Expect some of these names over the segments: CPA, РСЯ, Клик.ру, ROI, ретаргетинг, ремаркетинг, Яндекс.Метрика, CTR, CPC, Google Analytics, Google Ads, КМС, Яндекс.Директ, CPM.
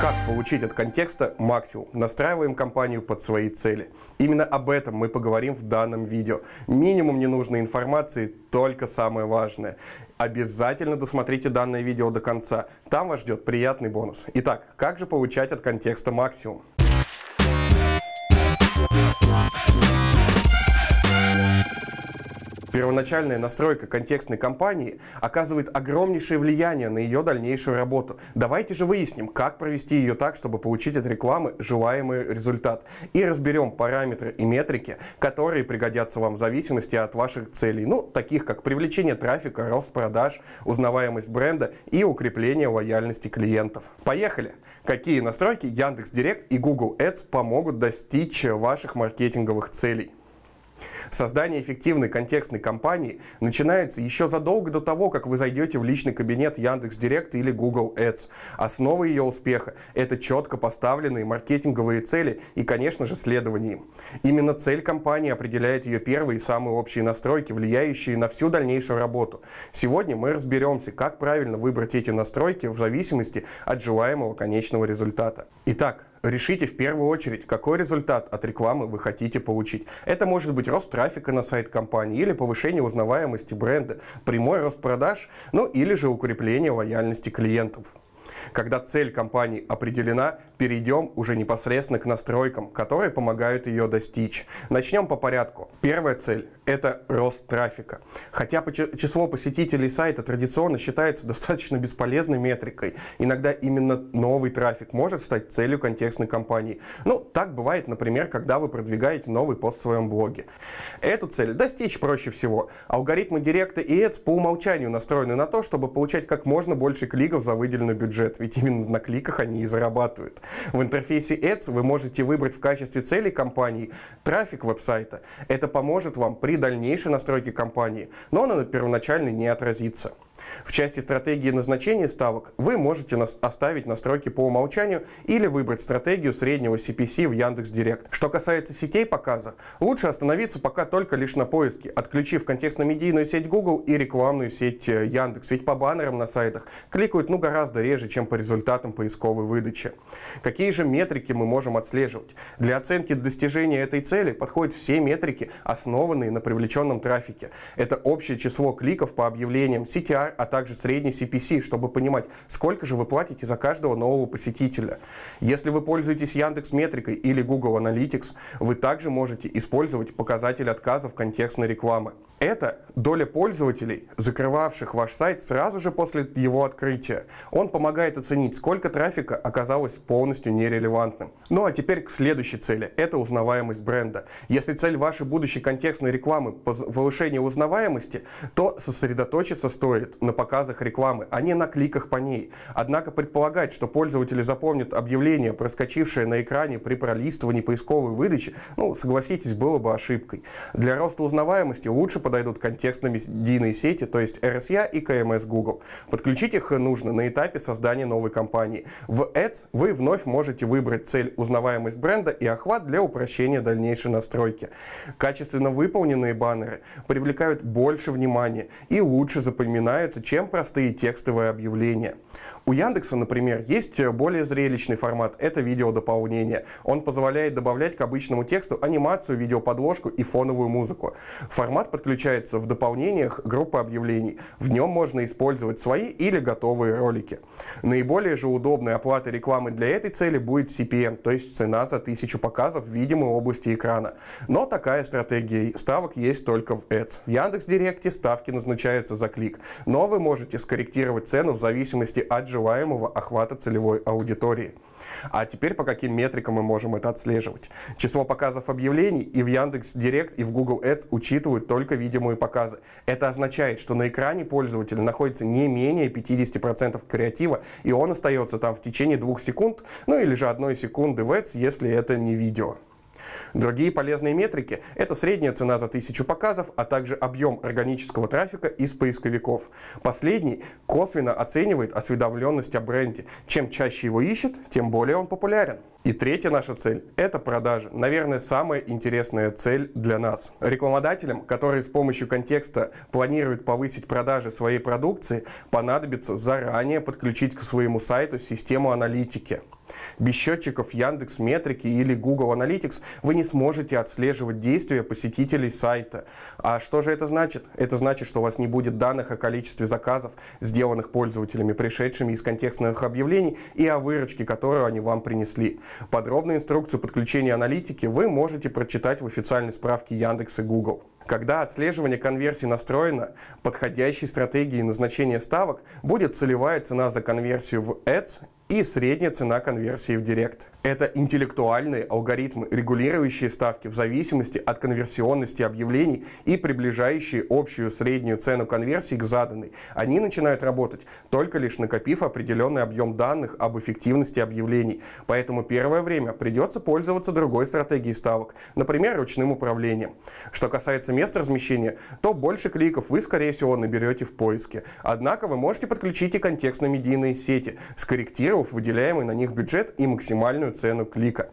Как получить от контекста максимум? Настраиваем компанию под свои цели. Именно об этом мы поговорим в данном видео. Минимум ненужной информации, только самое важное. Обязательно досмотрите данное видео до конца. Там вас ждет приятный бонус. Итак, как же получать от контекста максимум? Первоначальная настройка контекстной кампании оказывает огромнейшее влияние на ее дальнейшую работу. Давайте же выясним, как провести ее так, чтобы получить от рекламы желаемый результат. И разберем параметры и метрики, которые пригодятся вам в зависимости от ваших целей. Ну, таких как привлечение трафика, рост продаж, узнаваемость бренда и укрепление лояльности клиентов. Поехали! Какие настройки Яндекс.Директ и Google Ads помогут достичь ваших маркетинговых целей? Создание эффективной контекстной кампании начинается еще задолго до того, как вы зайдете в личный кабинет Яндекс.Директ или Google Ads. Основа ее успеха – это четко поставленные маркетинговые цели и, конечно же, следование им. Именно цель кампании определяет ее первые и самые общие настройки, влияющие на всю дальнейшую работу. Сегодня мы разберемся, как правильно выбрать эти настройки в зависимости от желаемого конечного результата. Итак, решите в первую очередь, какой результат от рекламы вы хотите получить. Это может быть рост трафика на сайт компании или повышение узнаваемости бренда, прямой рост продаж, ну или же укрепление лояльности клиентов. Когда цель компании определена, перейдем уже непосредственно к настройкам, которые помогают ее достичь. Начнем по порядку. Первая цель – это рост трафика. Хотя число посетителей сайта традиционно считается достаточно бесполезной метрикой, иногда именно новый трафик может стать целью контекстной кампании. Ну, так бывает, например, когда вы продвигаете новый пост в своем блоге. Эту цель достичь проще всего. Алгоритмы Директа и Ads по умолчанию настроены на то, чтобы получать как можно больше кликов за выделенный бюджет. Ведь именно на кликах они и зарабатывают. В интерфейсе Ads вы можете выбрать в качестве цели кампании трафик веб-сайта. Это поможет вам при дальнейшей настройке кампании, но она первоначально не отразится. В части стратегии назначения ставок вы можете оставить настройки по умолчанию или выбрать стратегию среднего CPC в Яндекс.Директ. Что касается сетей показа, лучше остановиться пока только лишь на поиске, отключив контекстно-медийную сеть Google и рекламную сеть Яндекс, ведь по баннерам на сайтах кликают гораздо реже, чем по результатам поисковой выдачи. Какие же метрики мы можем отслеживать? Для оценки достижения этой цели подходят все метрики, основанные на привлеченном трафике. Это общее число кликов по объявлениям, CTR, а также средний CPC, чтобы понимать, сколько же вы платите за каждого нового посетителя. Если вы пользуетесь Яндекс.Метрикой или Google Analytics, вы также можете использовать показатель отказов контекстной рекламы. Это доля пользователей, закрывавших ваш сайт сразу же после его открытия. Он помогает оценить, сколько трафика оказалось полностью нерелевантным. Ну а теперь к следующей цели. Это узнаваемость бренда. Если цель вашей будущей контекстной рекламы – повышение узнаваемости, то сосредоточиться стоит на показах рекламы, а не на кликах по ней. Однако предполагать, что пользователи запомнят объявление, проскочившее на экране при пролистывании поисковой выдачи, ну, согласитесь, было бы ошибкой. Для роста узнаваемости лучше подойдут контекстно-медийные сети, то есть РСЯ и КМС Google. Подключить их нужно на этапе создания новой кампании. В Ads вы вновь можете выбрать цель узнаваемость бренда и охват для упрощения дальнейшей настройки. Качественно выполненные баннеры привлекают больше внимания и лучше запоминаются, чем простые текстовые объявления. У Яндекса, например, есть более зрелищный формат – это видеодополнение. Он позволяет добавлять к обычному тексту анимацию, видеоподложку и фоновую музыку. Формат подключается в дополнениях группы объявлений. В нем можно использовать свои или готовые ролики. Наиболее же удобной оплатой рекламы для этой цели будет CPM, то есть цена за 1000 показов в видимой области экрана. Но такая стратегия ставок есть только в Ads. В Яндекс.Директе ставки назначаются за клик, но вы можете скорректировать цену в зависимости от желаемого охвата целевой аудитории. А теперь по каким метрикам мы можем это отслеживать? Число показов объявлений и в Яндекс.Директ, и в Google Ads учитывают только видимые показы. Это означает, что на экране пользователя находится не менее 50% креатива, и он остается там в течение 2 секунд, ну или же 1 секунды в Ads, если это не видео. Другие полезные метрики – это средняя цена за 1000 показов, а также объем органического трафика из поисковиков. Последний косвенно оценивает осведомленность о бренде. Чем чаще его ищет, тем более он популярен. И третья наша цель – это продажи. Наверное, самая интересная цель для нас. Рекламодателям, которые с помощью контекста планируют повысить продажи своей продукции, понадобится заранее подключить к своему сайту систему аналитики. Без счетчиков Яндекс.Метрики или Google Analytics вы не сможете отслеживать действия посетителей сайта. А что же это значит? Это значит, что у вас не будет данных о количестве заказов, сделанных пользователями, пришедшими из контекстных объявлений, и о выручке, которую они вам принесли. Подробную инструкцию подключения аналитики вы можете прочитать в официальной справке Яндекс и Google. Когда отслеживание конверсий настроено, подходящей стратегией назначения ставок будет целевая цена за конверсию в Ads и средняя цена конверсии в Директ. Это интеллектуальные алгоритмы, регулирующие ставки в зависимости от конверсионности объявлений и приближающие общую среднюю цену конверсии к заданной. Они начинают работать, только лишь накопив определенный объем данных об эффективности объявлений. Поэтому первое время придется пользоваться другой стратегией ставок, например, ручным управлением. Что касается мест размещения, то больше кликов вы, скорее всего, наберете в поиске. Однако вы можете подключить и контекстно-медийные сети, скорректировав выделяемый на них бюджет и максимальную цену клика.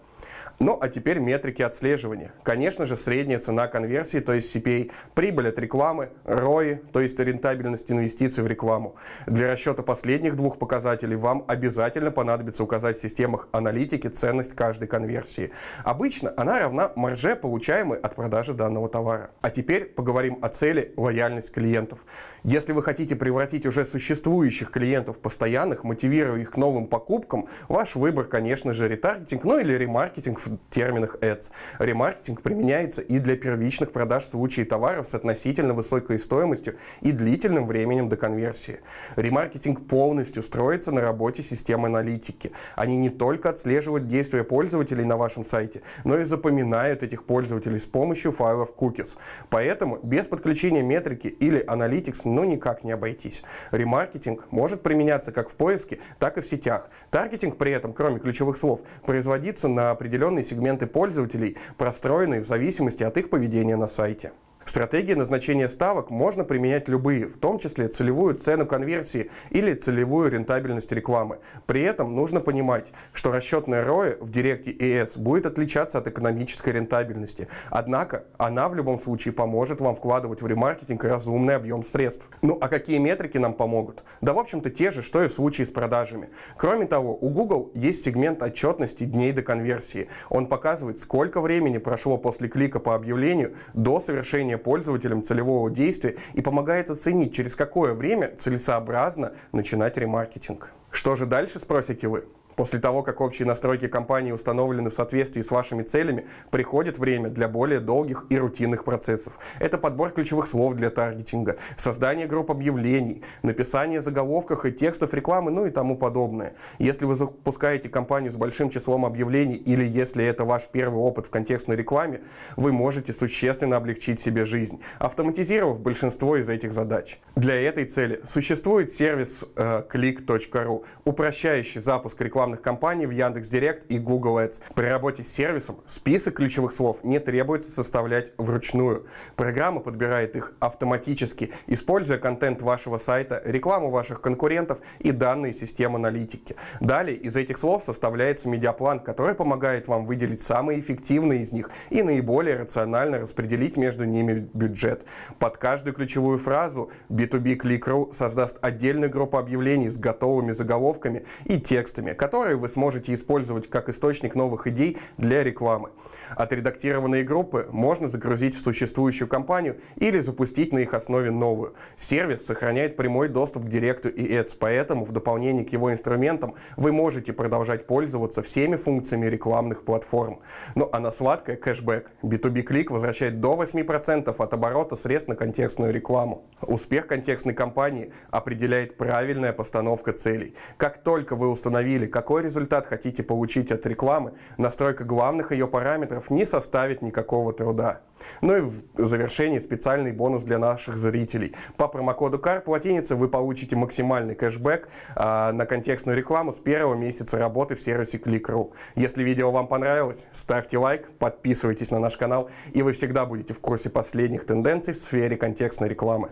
Ну а теперь метрики отслеживания. Конечно же, средняя цена конверсии, то есть CPA, прибыль от рекламы, ROI, то есть рентабельность инвестиций в рекламу. Для расчета последних двух показателей вам обязательно понадобится указать в системах аналитики ценность каждой конверсии. Обычно она равна марже, получаемой от продажи данного товара. А теперь поговорим о цели лояльность клиентов. Если вы хотите превратить уже существующих клиентов в постоянных, мотивируя их к новым покупкам, ваш выбор, конечно же, ретаргетинг, ну или ремаркетинг в терминах Ads. Ремаркетинг применяется и для первичных продаж в случае товаров с относительно высокой стоимостью и длительным временем до конверсии. Ремаркетинг полностью строится на работе систем аналитики. Они не только отслеживают действия пользователей на вашем сайте, но и запоминают этих пользователей с помощью файлов cookies. Поэтому без подключения метрики или Analytics ну никак не обойтись. Ремаркетинг может применяться как в поиске, так и в сетях. Таргетинг при этом, кроме ключевых слов, производится на определенном сегменты пользователей, простроенные в зависимости от их поведения на сайте. Стратегии назначения ставок можно применять любые, в том числе целевую цену конверсии или целевую рентабельность рекламы. При этом нужно понимать, что расчетная ROI в Директе и Ads будет отличаться от экономической рентабельности. Однако она в любом случае поможет вам вкладывать в ремаркетинг разумный объем средств. Ну а какие метрики нам помогут? Да в общем-то те же, что и в случае с продажами. Кроме того, у Google есть сегмент отчетности дней до конверсии. Он показывает, сколько времени прошло после клика по объявлению до совершения пользователям целевого действия и помогает оценить, через какое время целесообразно начинать ремаркетинг. Что же дальше, спросите вы? После того, как общие настройки компании установлены в соответствии с вашими целями, приходит время для более долгих и рутинных процессов. Это подбор ключевых слов для таргетинга, создание групп объявлений, написание заголовков и текстов рекламы, ну и тому подобное. Если вы запускаете компанию с большим числом объявлений или если это ваш первый опыт в контекстной рекламе, вы можете существенно облегчить себе жизнь, автоматизировав большинство из этих задач. Для этой цели существует сервис Клик.ру, упрощающий запуск рекламы компаний в Яндекс.Директ и Google Ads. При работе с сервисом список ключевых слов не требуется составлять вручную. Программа подбирает их автоматически, используя контент вашего сайта, рекламу ваших конкурентов и данные систем аналитики. Далее из этих слов составляется медиаплан, который помогает вам выделить самые эффективные из них и наиболее рационально распределить между ними бюджет. Под каждую ключевую фразу B2B Клик.ру создаст отдельную группу объявлений с готовыми заголовками и текстами, которые вы сможете использовать как источник новых идей для рекламы. Отредактированные группы можно загрузить в существующую компанию или запустить на их основе новую. Сервис сохраняет прямой доступ к Директу и Ads, поэтому в дополнение к его инструментам вы можете продолжать пользоваться всеми функциями рекламных платформ. Ну а на сладкое кэшбэк. B2B Клик возвращает до 8% от оборота средств на контекстную рекламу. Успех контекстной кампании определяет правильная постановка целей. Как только вы установили, какой результат хотите получить от рекламы, настройка главных ее параметров не составит никакого труда. Ну и в завершении специальный бонус для наших зрителей. По промокоду CAR-платиница вы получите максимальный кэшбэк на контекстную рекламу с первого месяца работы в сервисе Клик.ру. Если видео вам понравилось, ставьте лайк, подписывайтесь на наш канал, и вы всегда будете в курсе последних тенденций в сфере контекстной рекламы.